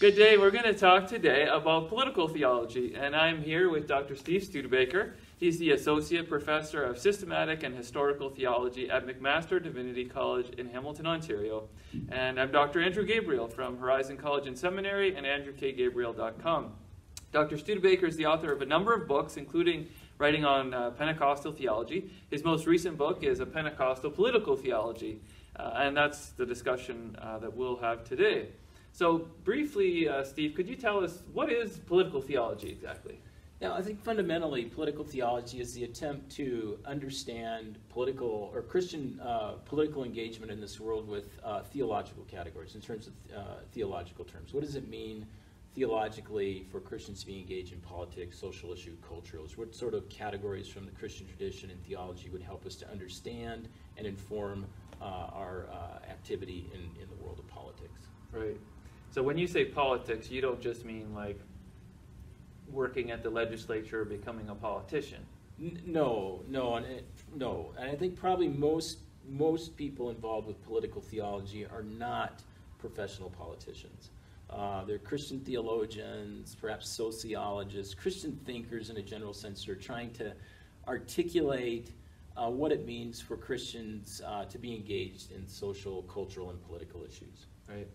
Good day. We're going to talk today about political theology, and I'm here with Dr. Steve Studebaker. He's the Associate Professor of Systematic and Historical Theology at McMaster Divinity College in Hamilton, Ontario. And I'm Dr. Andrew Gabriel from Horizon College and Seminary and AndrewKGabriel.com. Dr. Studebaker is the author of a number of books, including writing on Pentecostal theology. His most recent book is A Pentecostal Political Theology, and that's the discussion that we'll have today. So briefly, Steve, could you tell us what is political theology exactly? Now, I think fundamentally political theology is the attempt to understand political or Christian political engagement in this world with theological categories in terms of theological terms. What does it mean theologically for Christians to be engaged in politics, social issue, cultures? What sort of categories from the Christian tradition and theology would help us to understand and inform our activity in the world of politics? Right. So when you say politics, you don't just mean like working at the legislature or becoming a politician. No. And I think probably most people involved with political theology are not professional politicians. They're Christian theologians, perhaps sociologists, Christian thinkers in a general sense who are trying to articulate what it means for Christians to be engaged in social, cultural, and political issues. Right.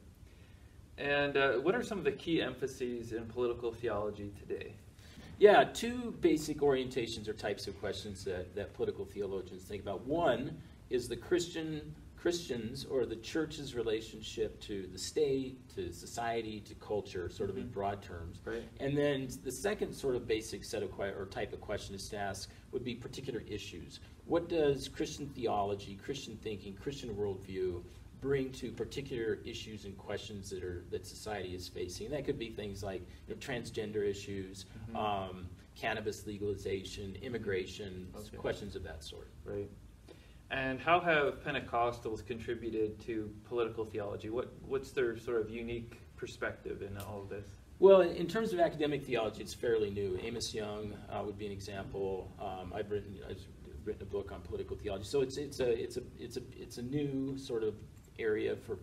And what are some of the key emphases in political theology today? Yeah, two basic orientations or types of questions that political theologians think about. One is the Christians or the church's relationship to the state, to society, to culture, sort of in broad terms. Right. And then the second sort of basic set of or type of question is to ask would be particular issues. What does Christian theology, Christian thinking, Christian worldview bring to particular issues and questions that society is facing? And that could be things like transgender issues, cannabis legalization, immigration, questions of that sort. Right. And how have Pentecostals contributed to political theology? What's their sort of unique perspective in all of this? Well, in terms of academic theology, it's fairly new. Amos Young would be an example. I've written a book on political theology, so it's a new sort of area for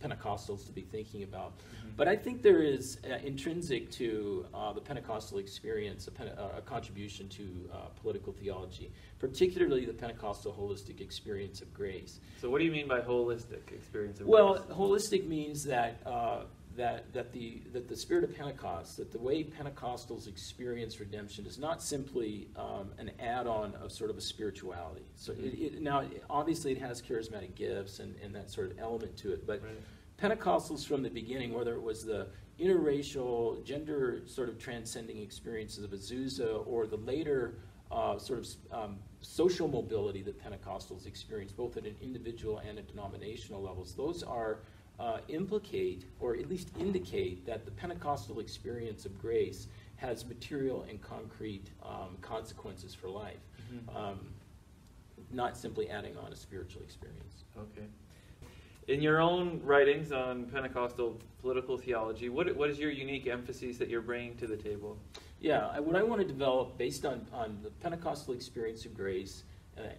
Pentecostals to be thinking about. But I think there is intrinsic to the Pentecostal experience a contribution to political theology, particularly the Pentecostal holistic experience of grace. So what do you mean by holistic experience of grace? Well, holistic means that the spirit of Pentecost, that the way Pentecostals experience redemption is not simply an add-on of sort of a spirituality. So obviously it has charismatic gifts and that sort of element to it, but Pentecostals from the beginning, whether it was the interracial, gender sort of transcending experiences of Azusa or the later social mobility that Pentecostals experience, both at an individual and at denominational levels, those are implicate or at least indicate that the Pentecostal experience of grace has material and concrete consequences for life, not simply adding on a spiritual experience. Okay. In your own writings on Pentecostal political theology, what is your unique emphasis that you're bringing to the table? Yeah, what I want to develop based on the Pentecostal experience of grace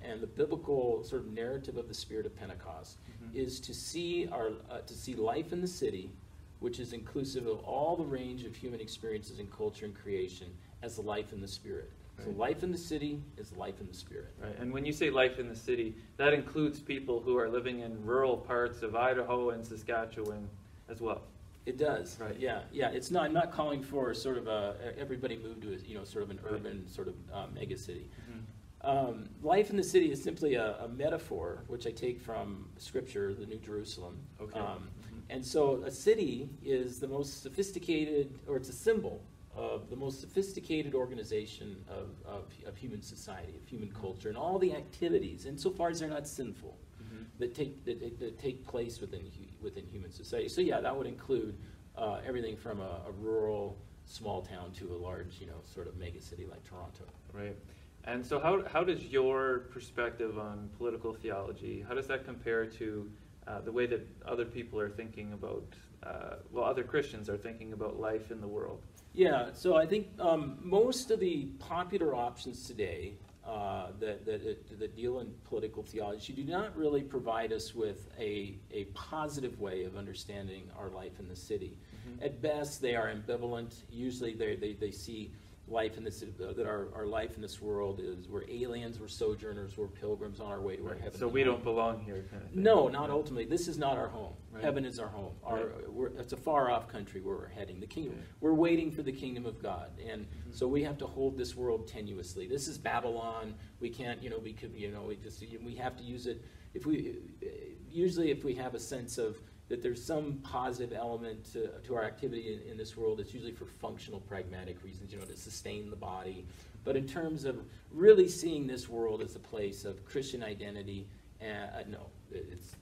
and the biblical sort of narrative of the spirit of Pentecost is to see see life in the city, which is inclusive of all the range of human experiences in culture and creation, as life in the spirit. Right. So life in the city is life in the spirit. Right. And when you say life in the city, that includes people who are living in rural parts of Idaho and Saskatchewan as well. It does, right? Yeah, yeah. It's not. I'm not calling for sort of everybody move to sort of an urban sort of mega city. Life in the city is simply a metaphor, which I take from Scripture, the New Jerusalem. Okay. And so a city is the most sophisticated, or it's a symbol of the most sophisticated organization of human society, of human culture, and all the activities, insofar as they're not sinful, that take place within human society. So yeah, that would include everything from a rural, small town to a large, sort of mega city like Toronto. Right. And so how does your perspective on political theology, how does that compare to the way that other people are thinking about, other Christians are thinking about life in the world? Yeah, so I think most of the popular options today that deal in political theology do not really provide us with a positive way of understanding our life in the city. Mm-hmm. At best, they are ambivalent. Usually they see life in this, that our life in this world is, we're aliens, we're sojourners, we're pilgrims on our way to our heaven. So we don't belong here, kind of thing. No, not ultimately. This is not our home. Right. Heaven is our home. It's a far-off country where we're heading. The kingdom. Right. We're waiting for the kingdom of God, and so we have to hold this world tenuously. This is Babylon. We can't, we have to use it. Usually if we have a sense of that there's some positive element to our activity in this world, it's usually for functional, pragmatic reasons, to sustain the body. But in terms of really seeing this world as a place of Christian identity, no,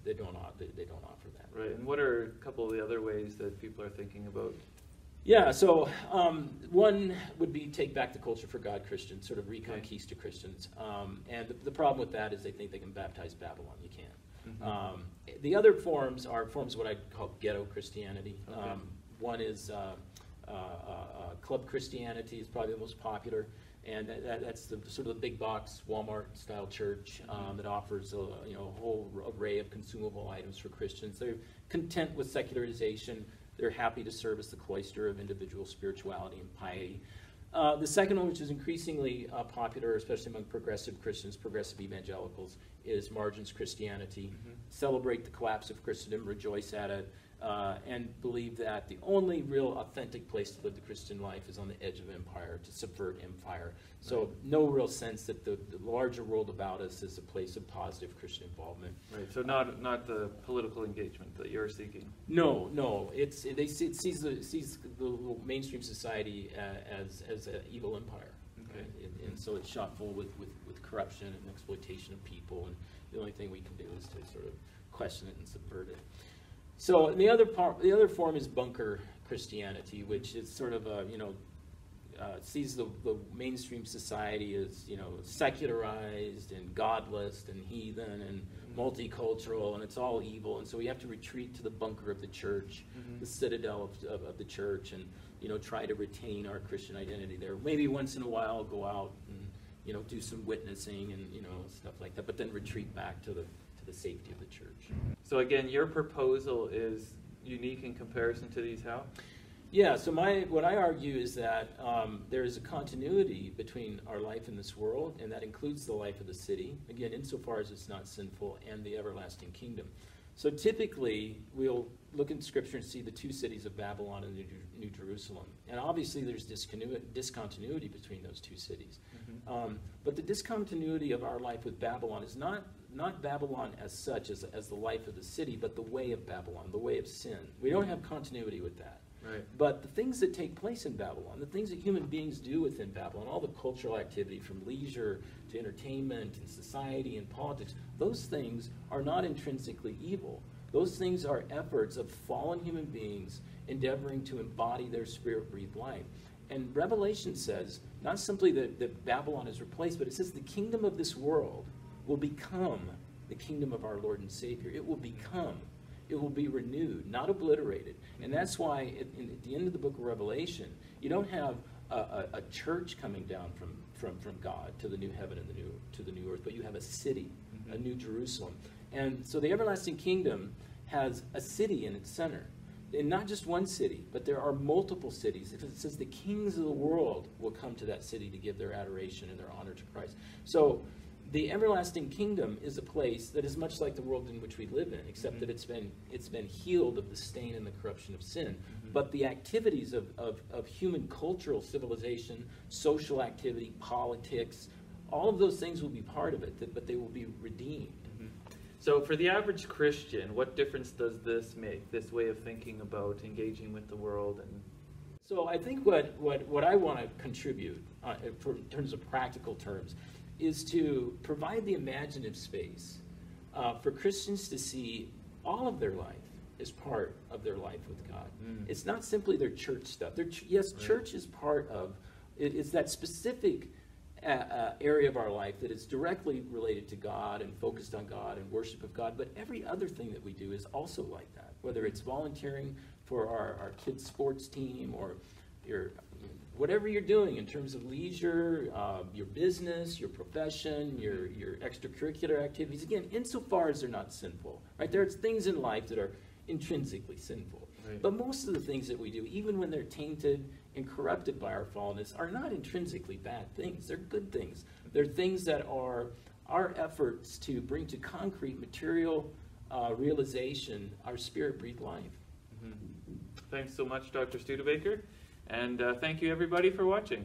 they don't offer that. Right, and what are a couple of the other ways that people are thinking about? Yeah, so one would be take back the culture for God Christians, sort of reconquista Christians. And the problem with that is they think they can baptize Babylon. You can't. The other forms are forms of what I call ghetto Christianity. Okay. One is club Christianity is probably the most popular, and that's the sort of the big box Walmart-style church that offers a whole array of consumable items for Christians. They're content with secularization. They're happy to service the cloister of individual spirituality and piety. The second one, which is increasingly popular, especially among progressive Christians, progressive evangelicals, is margins Christianity. Celebrate the collapse of Christendom, rejoice at it, and believe that the only real authentic place to live the Christian life is on the edge of empire, to subvert empire. So no real sense that the larger world about us is a place of positive Christian involvement. Right. So not the political engagement that you're seeking. No, no. It sees the mainstream society as an evil empire. Okay. Right? And so it's shot full with corruption and exploitation of people. And the only thing we can do is to sort of question it and subvert it. So the other part, the other form is bunker Christianity, which is sort of a sees the mainstream society as secularized and godless and heathen and multicultural, and it's all evil, and so we have to retreat to the bunker of the church, the citadel of the church, and try to retain our Christian identity there. Maybe once in a while go out and do some witnessing and stuff like that, but then retreat back to the safety of the church. So again, your proposal is unique in comparison to these how? Yeah, so what I argue is that there is a continuity between our life in this world, and that includes the life of the city, again, insofar as it's not sinful, and the everlasting kingdom. So typically, we'll look in Scripture and see the two cities of Babylon and New Jerusalem. And obviously, there's discontinuity between those two cities. But the discontinuity of our life with Babylon is not Babylon as such, as the life of the city, but the way of Babylon, the way of sin. We don't have continuity with that. Right. But the things that take place in Babylon, the things that human beings do within Babylon, all the cultural activity from leisure to entertainment and society and politics, those things are not intrinsically evil. Those things are efforts of fallen human beings endeavoring to embody their spirit-breathed life. And Revelation says, not simply that Babylon is replaced, but it says the kingdom of this world will become the kingdom of our Lord and Savior. It will become. It will be renewed, not obliterated. And that's why at the end of the book of Revelation, you don't have a church coming down from God to the new heaven and to the new earth, but you have a city, a new Jerusalem. And so the everlasting kingdom has a city in its center. And not just one city, but there are multiple cities. It says the kings of the world will come to that city to give their adoration and their honor to Christ. So the everlasting kingdom is a place that is much like the world in which we live in, except that it's been healed of the stain and the corruption of sin. But the activities of human cultural civilization, social activity, politics, all of those things will be part of it, but they will be redeemed. So for the average Christian, what difference does this make, this way of thinking about engaging with the world? And so I think what I want to contribute in terms of practical terms is to provide the imaginative space for Christians to see all of their life as part of their life with God. It's not simply their church stuff. Church is part of it, is that specific area of our life that is directly related to God and focused on God and worship of God, but every other thing that we do is also like that, whether it's volunteering for our kids' sports team or your whatever you're doing in terms of leisure, your business, your profession, your extracurricular activities, again, insofar as they're not sinful, right? There's things in life that are intrinsically sinful. Right. But most of the things that we do, even when they're tainted and corrupted by our fallenness, are not intrinsically bad things. They're good things. They're things that are our efforts to bring to concrete material realization our spirit-breathed life. Mm-hmm. Thanks so much, Dr. Studebaker. And thank you, everybody, for watching.